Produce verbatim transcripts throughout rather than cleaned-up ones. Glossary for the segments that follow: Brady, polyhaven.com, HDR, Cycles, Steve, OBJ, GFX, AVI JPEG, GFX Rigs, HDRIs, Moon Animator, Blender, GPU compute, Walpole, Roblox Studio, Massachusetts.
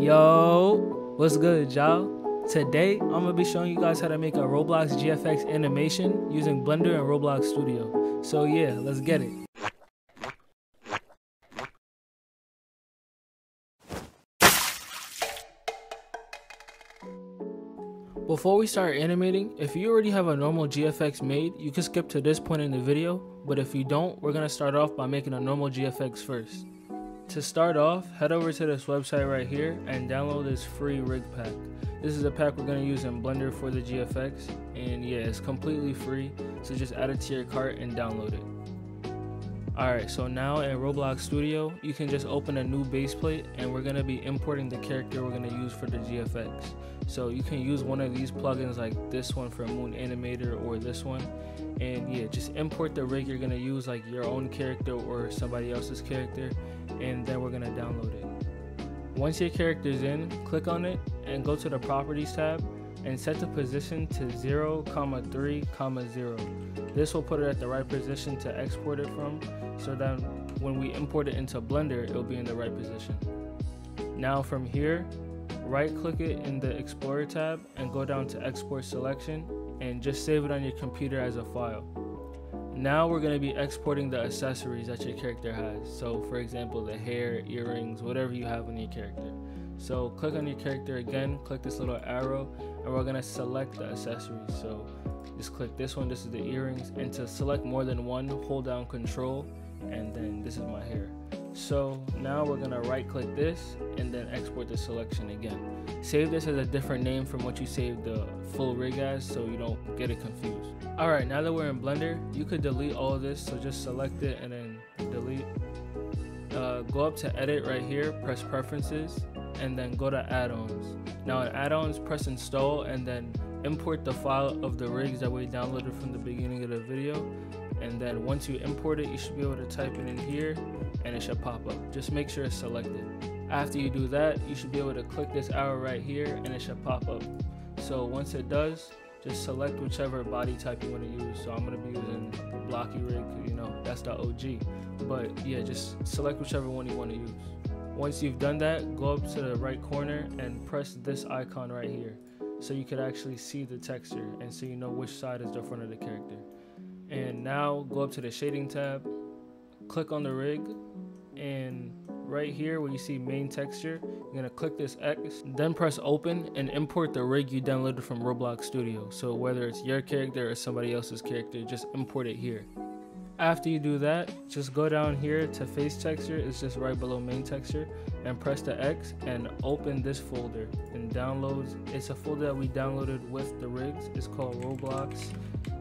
Yo, what's good, y'all? Today I'm gonna be showing you guys how to make a Roblox G F X animation using Blender and Roblox Studio. So yeah, let's get it. Before we start animating, if you already have a normal G F X made, you can skip to this point in the video, but if you don't, we're gonna start off by making a normal G F X first. To start off, head over to this website right here and download this free rig pack. This is a pack we're going to use in Blender for the G F X, and yeah, it's completely free, so just add it to your cart and download it. Alright, so now in Roblox Studio, you can just open a new base plate, and we're going to be importing the character we're going to use for the G F X. So you can use one of these plugins like this one for Moon Animator or this one, and yeah, just import the rig you're going to use, like your own character or somebody else's character, and then we're gonna download it. Once your character's in, click on it and go to the properties tab and set the position to zero, three, zero. This will put it at the right position to export it from, so that when we import it into Blender, it'll be in the right position. Now from here, right click it in the Explorer tab and go down to Export Selection and just save it on your computer as a file. Now we're going to be exporting the accessories that your character has. So for example, the hair, earrings, whatever you have on your character. So click on your character again, click this little arrow, and we're going to select the accessories. So just click this one, this is the earrings, and to select more than one, hold down Control, and then this is my hair. So now we're going to right click this and then export the selection again. Save this as a different name from what you saved the full rig as, so you don't get it confused. Alright, now that we're in Blender, you could delete all of this, so just select it and then delete. Uh, go up to Edit right here, press Preferences, and then go to Add-ons. Now in Add-ons, press Install and then import the file of the rigs that we downloaded from the beginning of the video. And then once you import it, you should be able to type it in here and it should pop up. Just make sure it's selected. After you do that, you should be able to click this arrow right here and it should pop up. So once it does, just select whichever body type you want to use. So I'm going to be using the blocky rig, you know, that's the O G. But yeah, just select whichever one you want to use. Once you've done that, go up to the right corner and press this icon right here, so you could actually see the texture and so you know which side is the front of the character. And now go up to the shading tab, click on the rig, and right here where you see main texture, you're gonna click this X, then press open and import the rig you downloaded from Roblox Studio. So whether it's your character or somebody else's character, just import it here. After you do that, just go down here to face texture, it's just right below main texture, and press the X and open this folder in downloads. It's a folder that we downloaded with the rigs. It's called Roblox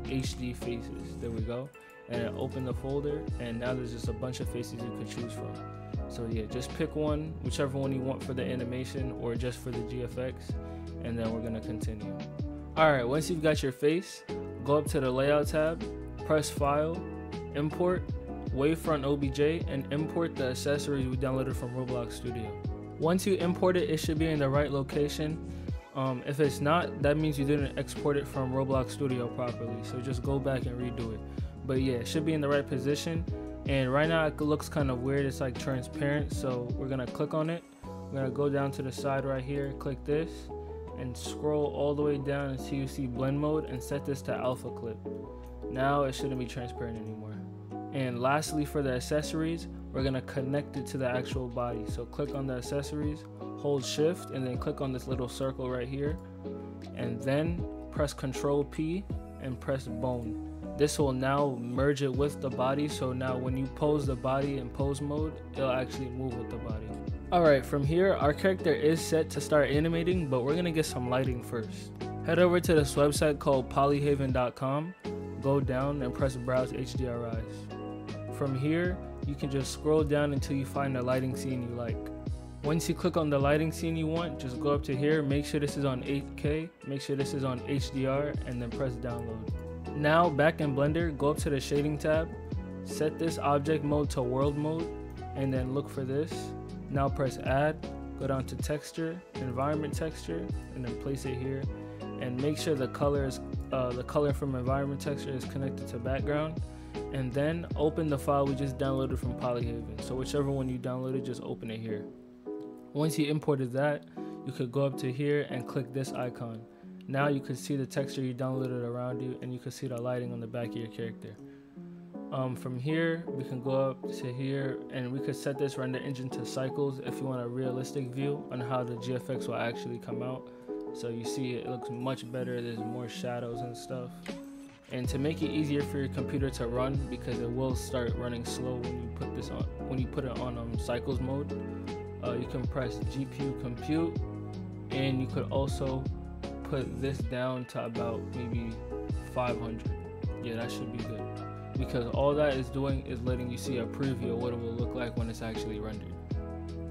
H D Faces. There we go. And open the folder, and now there's just a bunch of faces you could choose from. So yeah, just pick one, whichever one you want for the animation or just for the G F X, and then we're gonna continue. Alright, once you've got your face, go up to the layout tab, press file, import, wavefront O B J, and import the accessories we downloaded from Roblox Studio. Once you import it, it should be in the right location. Um, if it's not, that means you didn't export it from Roblox Studio properly, so just go back and redo it. But yeah, it should be in the right position. And right now it looks kind of weird, it's like transparent, so we're gonna click on it. We're gonna go down to the side right here, click this, and scroll all the way down until you see blend mode and set this to alpha clip. Now it shouldn't be transparent anymore. And lastly, for the accessories, we're gonna connect it to the actual body. So click on the accessories, hold shift, and then click on this little circle right here, and then press Control P and press bone. This will now merge it with the body, so now when you pose the body in pose mode, it'll actually move with the body. Alright, from here, our character is set to start animating, but we're gonna get some lighting first. Head over to this website called polyhaven dot com, go down and press Browse H D R Is. From here, you can just scroll down until you find the lighting scene you like. Once you click on the lighting scene you want, just go up to here, make sure this is on eight K, make sure this is on H D R, and then press Download. Now back in Blender, go up to the shading tab, set this object mode to world mode, and then look for this. Now press add, go down to texture, environment texture, and then place it here, and make sure the color is uh, the color from environment texture is connected to background, and then open the file we just downloaded from Polyhaven. So whichever one you downloaded, just open it here. Once you imported that, you could go up to here and click this icon. Now you can see the texture you downloaded around you, and you can see the lighting on the back of your character. Um, from here, we can go up to here, and we could set this render engine to Cycles if you want a realistic view on how the G F X will actually come out. So you see it looks much better, there's more shadows and stuff. And to make it easier for your computer to run, because it will start running slow when you put this on, when you put it on um, Cycles mode, uh, you can press G P U compute, and you could also put this down to about maybe five hundred. Yeah, that should be good, because all that is doing is letting you see a preview of what it will look like when it's actually rendered.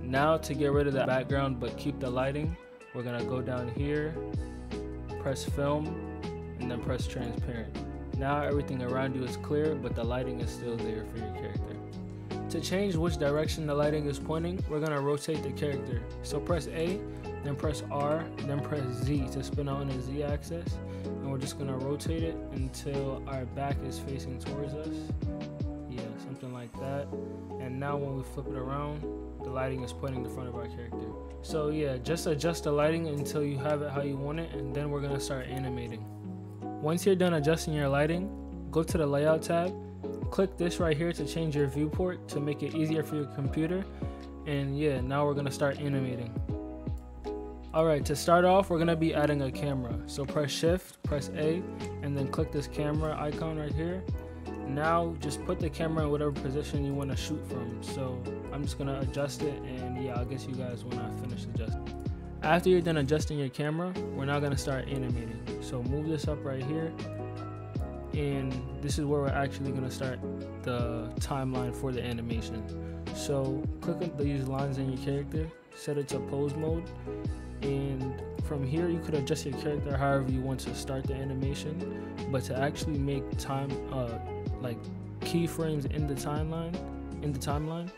Now, to get rid of that background but keep the lighting, we're gonna go down here, press film, and then press transparent. Now everything around you is clear, but the lighting is still there for your character. To change which direction the lighting is pointing, we're gonna rotate the character. So press A, then press R, then press Z to spin out on the Z axis. And we're just gonna rotate it until our back is facing towards us. Yeah, something like that. And now when we flip it around, the lighting is pointing to the front of our character. So yeah, just adjust the lighting until you have it how you want it, and then we're gonna start animating. Once you're done adjusting your lighting, go to the layout tab, click this right here to change your viewport to make it easier for your computer. And yeah, now we're gonna start animating. Alright, to start off, we're going to be adding a camera. So press Shift, press A, and then click this camera icon right here. Now, just put the camera in whatever position you want to shoot from. So I'm just going to adjust it, and yeah, I guess you guys when I finish adjusting. After you're done adjusting your camera, we're now going to start animating. So move this up right here, and this is where we're actually going to start the timeline for the animation. So click on these lines in your character, set it to pose mode, and from here you could adjust your character however you want to start the animation. But to actually make time uh like keyframes in the timeline in the timeline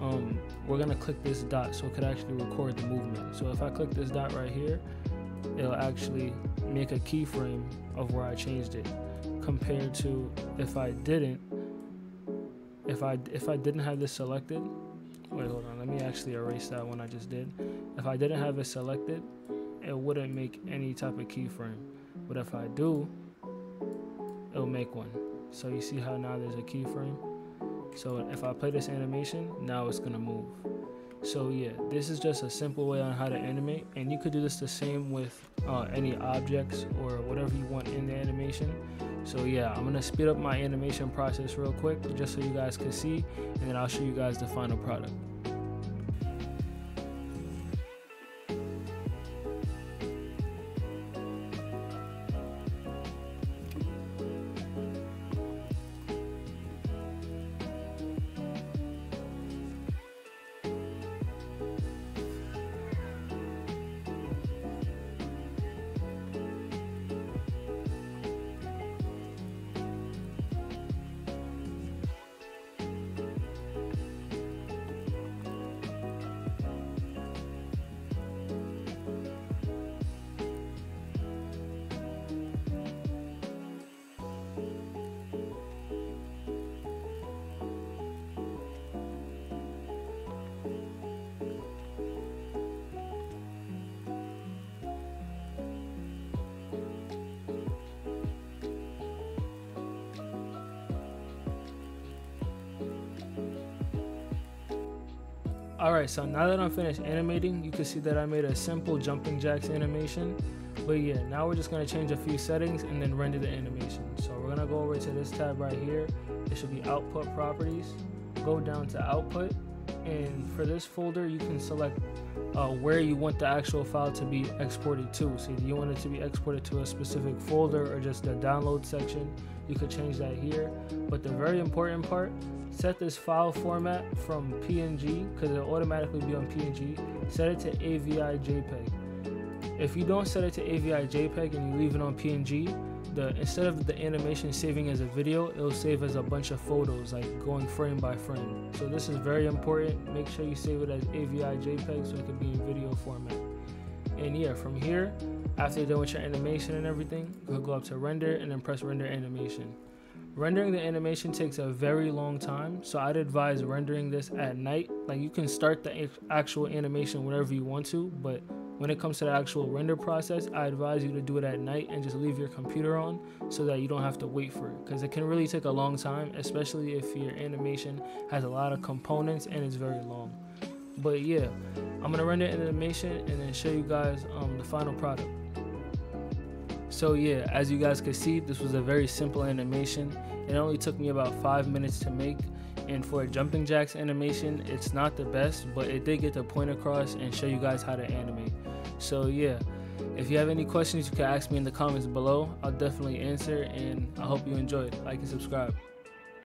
um we're gonna click this dot so it could actually record the movement. So if I click this dot right here, it'll actually make a keyframe of where I changed it, compared to if I didn't if I if I didn't have this selected. Wait, hold on, let me actually erase that one I just did. If I didn't have it selected, it wouldn't make any type of keyframe. But if I do, it'll make one. So you see how now there's a keyframe? So if I play this animation, now it's gonna move. So yeah, this is just a simple way on how to animate. And you could do this the same with uh, any objects or whatever you want in the animation. So yeah, I'm gonna speed up my animation process real quick just so you guys can see, and then I'll show you guys the final product. Alright, so now that I'm finished animating, you can see that I made a simple jumping jacks animation. But yeah, now we're just going to change a few settings and then render the animation. So we're going to go over to this tab right here. It should be output properties. Go down to output, and for this folder you can select uh, where you want the actual file to be exported to. So do you want it to be exported to a specific folder or just the download section? You could change that here. But the very important part, set this file format from P N G, because it'll automatically be on P N G, set it to A V I JPEG. If you don't set it to A V I JPEG and you leave it on P N G, the instead of the animation saving as a video, it'll save as a bunch of photos, like going frame by frame. So this is very important. Make sure you save it as A V I JPEG so it can be in video format. And yeah, from here, after you're done with your animation and everything, you can go up to render and then press render animation. Rendering the animation takes a very long time, so I'd advise rendering this at night. Like, you can start the actual animation whenever you want to, but when it comes to the actual render process, I advise you to do it at night and just leave your computer on so that you don't have to wait for it, because it can really take a long time, especially if your animation has a lot of components and it's very long. But yeah, I'm gonna render an animation and then show you guys um, the final product. So yeah, as you guys can see, this was a very simple animation. It only took me about five minutes to make, and for a jumping jacks animation, it's not the best, but it did get the point across and show you guys how to animate. So yeah, if you have any questions, you can ask me in the comments below. I'll definitely answer, and I hope you enjoyed. Like and subscribe.